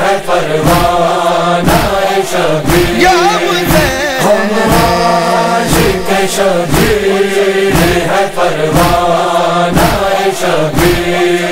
है परवाना शबीर हम आशिक़ शबीर है परवाना शबीर।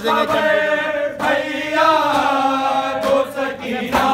भैया तो सकीना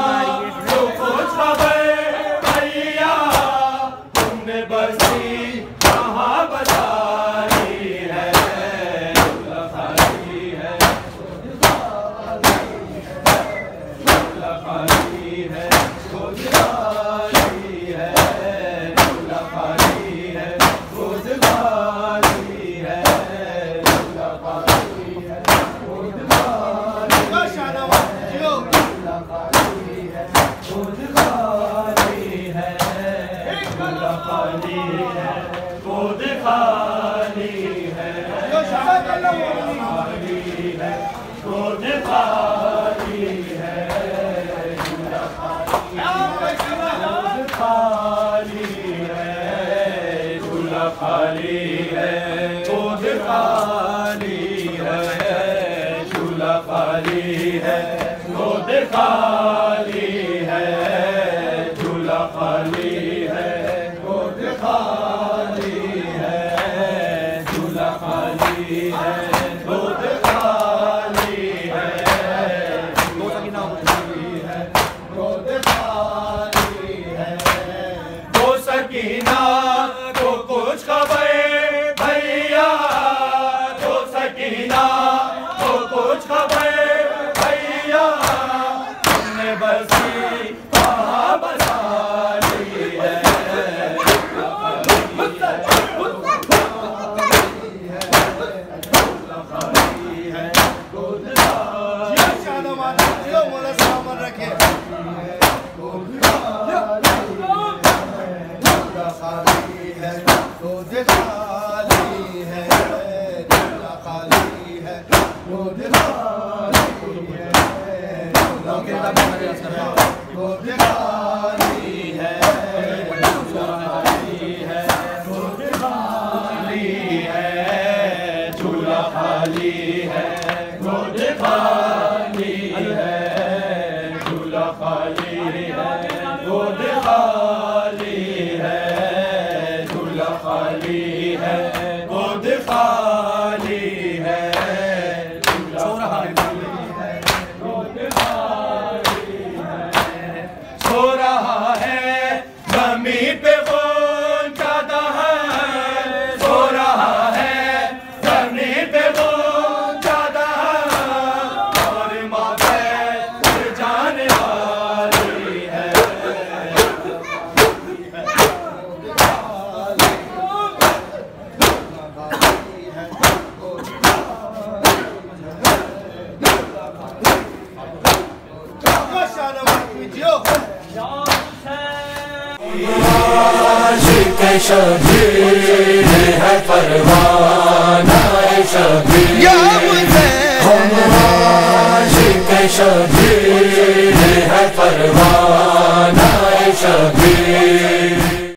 शबीर हम आशिक शबीर